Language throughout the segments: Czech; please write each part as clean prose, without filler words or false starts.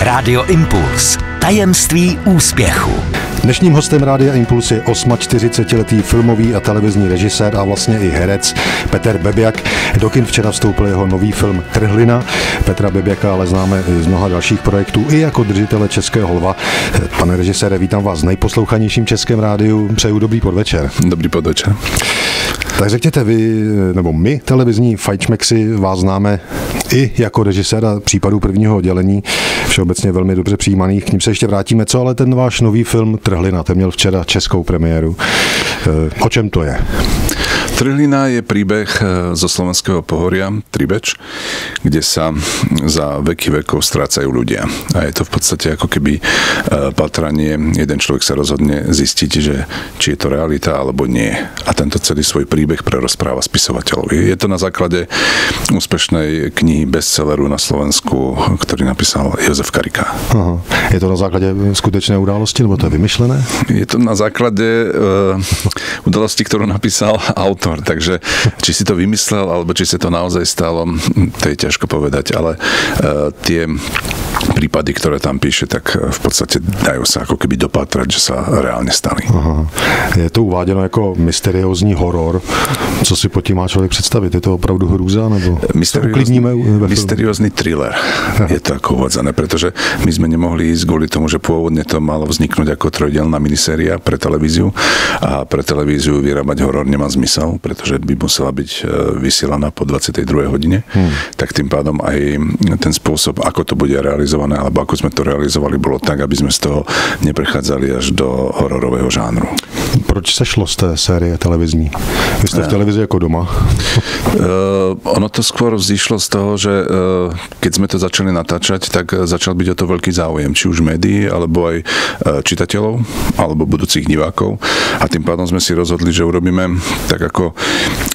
Rádio Impuls. Tajemství úspěchu. Dnešním hostem Rádia Impuls je 48letý filmový a televizní režisér a vlastně i herec Peter Bebjak. Do kin včera vstoupil jeho nový film Trhlina. Petra Bebjaka ale známe z mnoha dalších projektů i jako držitele Českého lva. Pane režisére, vítám vás v nejposlouchanějším českém rádiu. Přeju dobrý podvečer. Dobrý podvečer. Tak řekněte vy, nebo my, televizní fajčmexi, vás známe i jako režiséra Případů prvního oddělení, všeobecně velmi dobře přijímaných, k ním se ještě vrátíme. Co ale ten váš nový film Trhlina, ten měl včera českou premiéru. O čem to je? Trhlina je príbeh zo slovenského pohoria Tribeč, kde sa za veky vekov strácajú ľudia. A je to v podstate ako keby patranie, jeden človek sa rozhodne zistiť, že či je to realita alebo nie. A tento celý svoj príbeh prerozpráva spisovateľovi. Je to na základe úspešnej knihy bestselleru na Slovensku, ktorý napísal Jozef Kariká. Aha. Je to na základe skutečnej události, nebo to je vymyšlené? Je to na základe události, ktorú napísal autor. Takže či si to vymyslel, alebo či sa to naozaj stalo, to je ťažko povedať, ale tie prípady, ktoré tam píše, tak v podstate dajú sa ako keby dopatrať, že sa reálne stali. Aha. Je to uváděno jako mysteriózní horor. Co si pod tím má člověk představit? Je to opravdu hrůza, nebo mysteriózny thriller? Je to ako uvádzané, pretože my sme nemohli ísť kvôli tomu, že pôvodne to malo vzniknúť ako trojdelná miniséria pre televíziu a pre televíziu vyrábať horor nemá zmysel, pretože by musela byť vysielaná po 22. hodine, tak tým pádom aj ten spôsob, ako to bude realizované, alebo ako sme to realizovali, bolo tak, aby sme z toho neprechádzali až do hororového žánru. Proč se šlo z té série televizní? Vy jste v televizi jako doma. Ono to skôr vzýšlo z toho, že keď sme to začali natáčať, tak začal byť o to veľký záujem, či už médií, alebo aj čitateľov, alebo budúcich divákov. A tým pádom sme si rozhodli, že urobíme tak, ako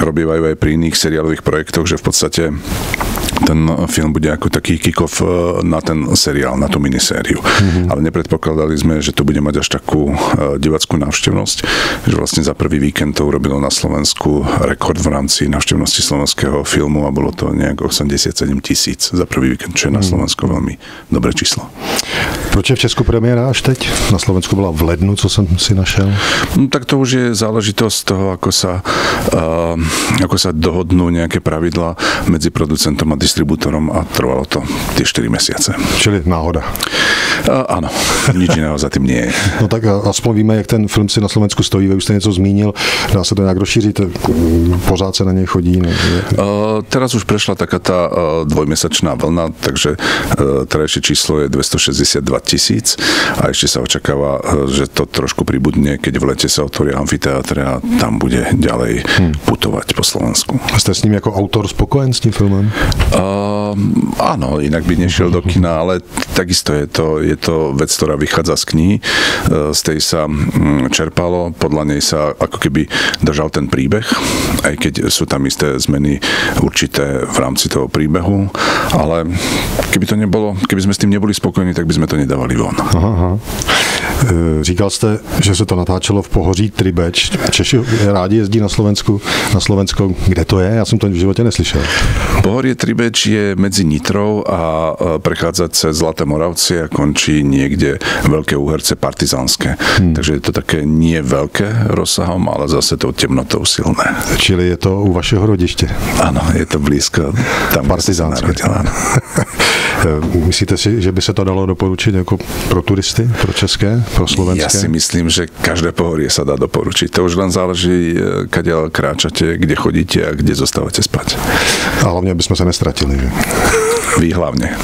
robívajú aj pri iných seriálových projektoch, že v podstate ten film bude ako taký kick-off na ten seriál, na tú minisériu. Ale nepredpokladali sme, že to bude mať až takú divácku návštevnosť, že vlastne za prvý víkend to urobilo na Slovensku rekord v rámci návštevnosti slovenského filmu a bolo to nejak 87 000 za prvý víkend, čo je na Slovensku veľmi dobré číslo. Proč je v Česku premiéra až teď? Na Slovensku byla v lednu, co jsem si našel. No, tak to už je záležitosť toho, ako sa dohodnú nejaké pravidlá medzi producentom a distribútorom a trvalo to tie 4 mesiace. Čili náhoda. Áno, nič iného za tým nie je. No tak aspoň víme, jak ten film si na Slovensku stojí, vy už jste něco zmínil, dá se to nějak rozšířit, pořád se na něj chodí? Teraz už prešla taká tá dvojmesačná vlna, takže terajšie číslo je 262 000 a ešte sa očakáva, že to trošku pribudne, keď v lete sa otvoria amfiteátre a tam bude ďalej putovať po Slovensku. Jste s ním jako autor spokojen s tím filmem? Áno, inak by nešiel do kina, ale takisto je to vec, ktorá vychádza z knihy, z tej sa čerpalo, podľa nej sa ako keby držal ten príbeh, aj keď sú tam isté zmeny určité v rámci toho príbehu, ale keby to nebolo, keby sme s tým neboli spokojní, tak by sme to nedávali von. Aha. Říkal jste, že se to natáčelo v pohoří Tribeč. Češi rádi jezdí na Slovensko. Kde to je? Já jsem to v životě neslyšel. Pohorie Tribeč je mezi Nitrou a prechádza cez Zlaté Moravce a končí niekde Veľké Úherce Partizánske. Takže je to také nie veľké rozsahom, ale zase tou temnotou silné. Čili je to u vašeho rodiště? Ano, je to blízko tam Partizánske. Myslíte si, že by se to dalo doporučit jako pro turisty, pro české, pro slovenské? Ja si myslím, že každé pohorie sa dá doporučiť. To už len záleží, kde kráčate, kde chodíte a kde zostávate spať. A hlavně, aby sme sa nestratili. Že? Vy hlavne.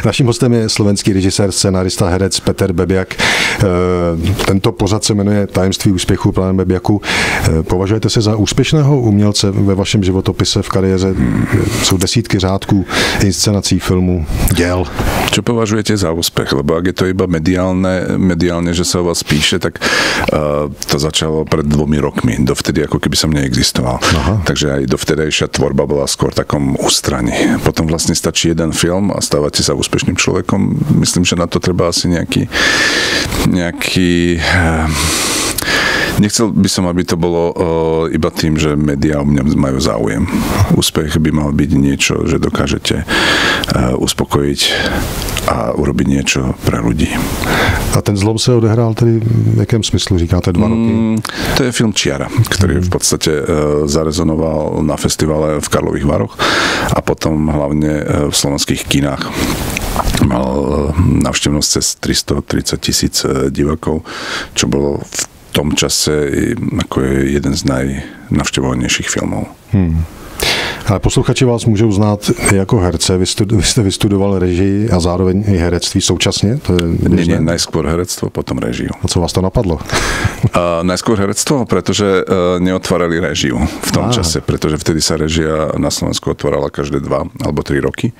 Naším hostem je slovenský režisér, scenarista, herec Peter Bebjak. Tento pořad se jmenuje Tajemství úspěchu, plán Bebjaku. Považujete se za úspěšného umělce ve vašem životopise, v kariéře? Jsou desítky řádků inscenací, filmů, děl. Čo považujete za úspěch? Lebo ak je to iba mediálne, že sa o vás píše, tak to začalo pred 2 rokmi. Dovtedy ako keby som neexistoval. Aha. Takže aj dovtedejšia tvorba bola skôr takom ústraní. Potom vlastne stačí jeden film a stávate sa úspešným človekom. Myslím, že na to treba asi nejaký Nechcel by som, aby to bolo iba tým, že médiá o mňa majú záujem. Úspech by mal byť niečo, že dokážete uspokojiť a urobiť niečo pre ľudí. A ten zlom se odehrál tedy v jakém smyslu, říkáte, 2 roky? To je film Čiara, ktorý v podstate zarezonoval na festivale v Karlových Varoch a potom hlavne v slovenských kinách. Mal návštevnosť cez 330 000 divákov, čo bolo v tom čase ako je jeden z najnavštěvovanějších filmů. Ale posluchači vás můžou znát jako herce. Vy jste vystudoval režii a zároveň i herectví současně? To je ne, najskôr herectvo, potom režiu. A co vás to napadlo? Najskôr herectvo, pretože neotvárali režiu v tom čase, pretože vtedy sa režia na Slovensku otvárala každé 2 alebo 3 roky.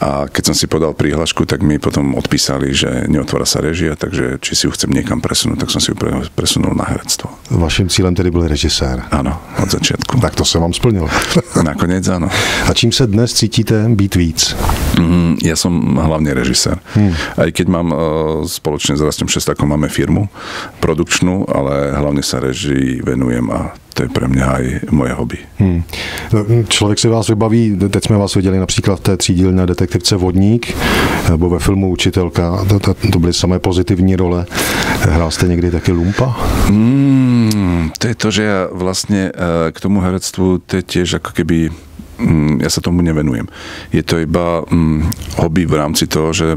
A keď som si podal prihlášku, tak mi potom odpísali, že neotvára sa režia, takže či si ju chcem niekam presunúť, tak som si ju presunul na herectvo. Vaším cílem tedy byl režisér? Áno, od začiatku. Tak to se vám splnilo. Nakonec áno. A čím se dnes cítíte být víc? Ja som hlavne režisér. Aj keď mám spoločne s Rasťom Šestákom máme firmu produkčnú, ale hlavne sa režii venujem a to je pre mňa aj moje hobby. Člověk si vás vybaví, teď jsme vás viděli například v té třídílné detektivce Vodník, nebo ve filmu Učitelka, to byly samé pozitivní role. Hrál jste někdy taky lumpa? To je to, že ja vlastne k tomu herectvu, to je tiež ako keby ja sa tomu nevenujem. Je to iba hobby v rámci toho, že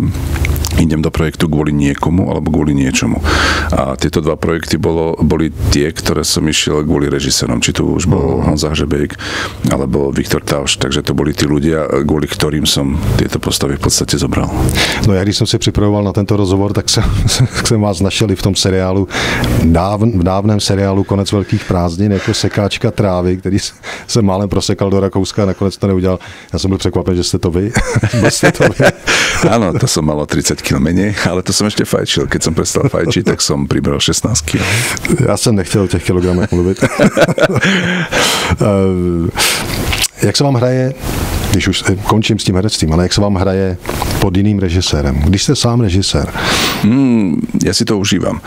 idem do projektu kvôli niekomu alebo kvôli niečomu. A tieto 2 projekty boli tie, ktoré som išiel kvôli režisérom. Či tu už bol Honza Hřebejk alebo Viktor Tauš. Takže to boli tí ľudia, kvôli ktorým som tieto postavy v podstate zobral. No ja když som si pripravoval na tento rozhovor, tak jsem vás našel i v tom seriálu, v dávném seriálu Konec velkých prázdnin, jako sekáčka trávy, který jsem málem prosekal do Rakouska a nakonec to neudělal. Já jsem byl překvapen, že jste to vy. Áno, to som mal 30 kg menej, ale to som ešte fajčil. Keď som prestal fajčiť, tak som pribral 16 kg. Ja som nechcel o tých kilogramech mluvit. Jak se vám hraje, když už končím s tím herectvím, ale jak se vám hraje pod jiným režisérem? Když jste sám režisér? Ja si to užívam,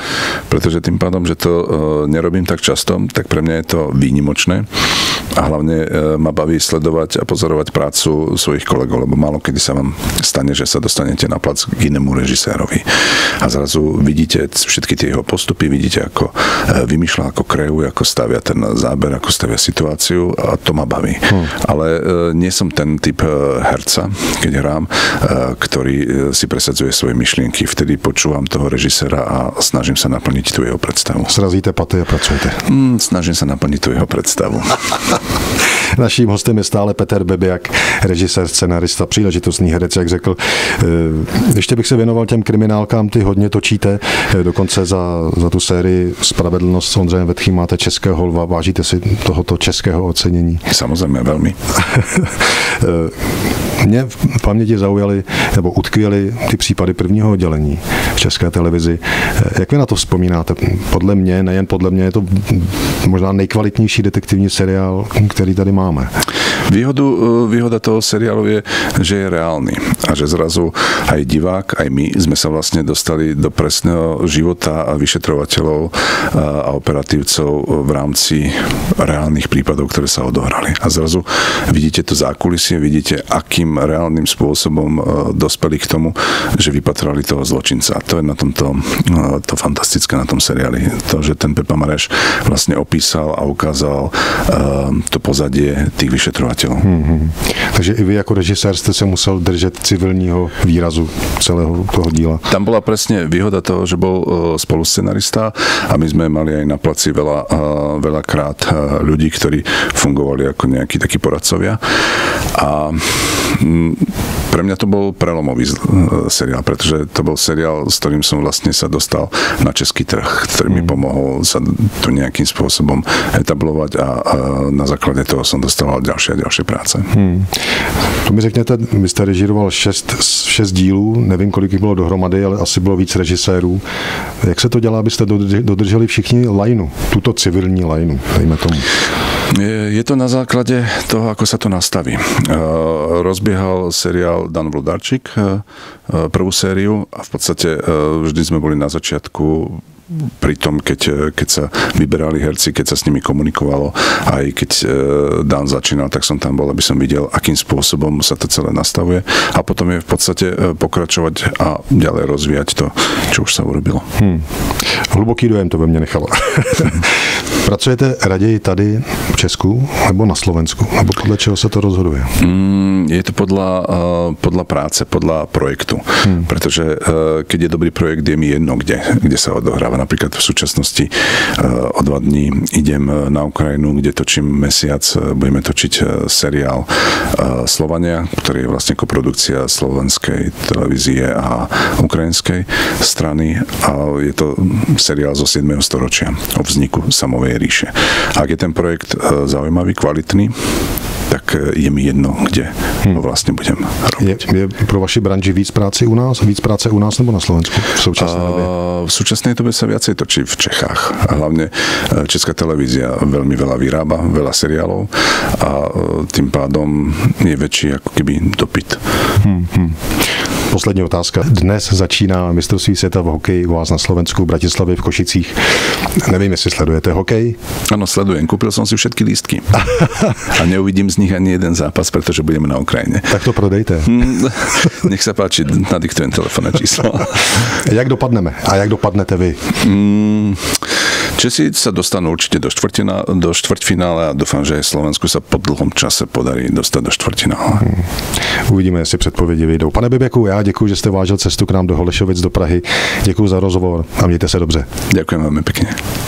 pretože tým pádom, že to nerobím tak často, tak pre mňa je to výnimočné. A hlavne ma baví sledovať a pozorovať prácu svojich kolegov, lebo málo kedy sa vám stane, že sa dostanete na plac k inému režisérovi. A zrazu vidíte všetky tie jeho postupy, vidíte, ako vymýšľa, ako kreuje, ako stavia ten záber, ako stavia situáciu a to ma baví. Ale nie som ten typ herca, keď hrám, ktorý si presadzuje svoje myšlienky. Vtedy počúvam toho režisera a snažím sa naplniť tú jeho predstavu. Srazíte paty a pracujete? Snažím sa naplniť tú jeho predstavu. Naším hostem je stále Peter Bebjak, režisér, scenarista, příležitostný herec, jak řekl. Ještě bych se věnoval těm kriminálkám, ty hodně točíte, dokonce za tu sérii Spravedlnost s Ondřejem Vetchým máte českého lva, vážíte si tohoto českého ocenění? Samozřejmě, velmi. Mě v paměti zaujaly, nebo utkvěly ty Případy prvního oddělení v České televizi. Jak vy na to vzpomínáte? Podle mě, nejen podle mě, je to možná nejkvalitnější detektivní seriál, který tady máme. Výhoda toho seriálu je, že je reálny a že zrazu aj divák, aj my sme sa vlastne dostali do presného života a vyšetrovateľov a operatívcov v rámci reálnych prípadov, ktoré sa odohrali. A zrazu vidíte to zákulisie, vidíte, akým reálnym spôsobom dospeli k tomu, že vypatrali toho zločinca. A to je na tomto to fantastické na tom seriáli. To, že ten Pepa Mareš vlastne opísal a ukázal to pozadie tých vyšetrovateľov. Takže i vy ako režisér ste sa musel držať civilního výrazu celého toho díla. Tam bola presne výhoda toho, že bol spoluscenarista a my sme mali aj na placi veľakrát ľudí, ktorí fungovali ako nejakí takí poradcovia a pre mňa to bol prelomový seriál, pretože to bol seriál, s ktorým som vlastne sa dostal na český trh, ktorý mi pomohol sa tu nejakým spôsobom etablovať a na základe toho som dostával ďalšie a ďalšie práce. To mi řekněte, vy jste režíroval 6 dílů, nevím, kolik jich bylo dohromady, ale asi bylo víc režisérů. Jak se to dělá, abyste dodrželi všichni lajnu, tuto civilní lajnu, dejme tomu? Je to na základe toho, ako sa to nastaví. Rozbiehal seriál Dan Vlodarčík prvú sériu a v podstate vždy sme boli na začiatku pri tom, keď sa vyberali herci, keď sa s nimi komunikovalo, aj keď Dan začínal, tak som tam bol, aby som videl, akým spôsobom sa to celé nastavuje. A potom je v podstate pokračovať a ďalej rozvíjať to, čo už sa urobilo. Hluboký dojem to ve mne nechalo. Pracujete raději tady v Česku nebo na Slovensku? Nebo podle čeho se to rozhoduje? Je to podľa práce, podľa projektu. Pretože keď je dobrý projekt, je mi jedno, kde sa odohráva. Napríklad v súčasnosti o 2 dní idem na Ukrajinu, kde točím mesiac, budeme točiť seriál Slovania, ktorý je vlastne koprodukcia slovenskej televízie a ukrajinskej strany. A je to seriál zo 7. storočia o vzniku samovej ríše. Ak je ten projekt zaujímavý, kvalitný, tak je mi jedno, kde vlastně budem robiť. Je pro vaši branži víc práce u nás? Víc práce u nás nebo na Slovensku v současné době? V současné době se viacej točí v Čechách. A hlavně Česká televízia velmi veľa vyrába, veľa seriálov a tím pádom je väčší jako kdyby dopyt. Poslední otázka. Dnes začíná mistrovství světa v hokeji u vás na Slovensku, v Bratislavě, v Košicích. Nevím, jestli sledujete hokej? Ano, sledujem. Koupil jsem si všetky lístky. A neuvidím z nich ani jeden zápas, protože budeme na Ukrajině. Tak to prodejte. Nech se páči, nadiktujem telefonné číslo. Jak dopadneme? A jak dopadnete vy? Česi sa dostanú určite do štvrťfinále a dúfam, že Slovensku sa po dlhom čase podarí dostať do štvrťfinále. Uvidíme, jestli předpovědi vyjdou. Pane Bebjaku, já děkuji, že jste vážil cestu k nám do Holešovic, do Prahy. Děkuji za rozhovor a mějte se dobře. Ďakujem veľmi pekne.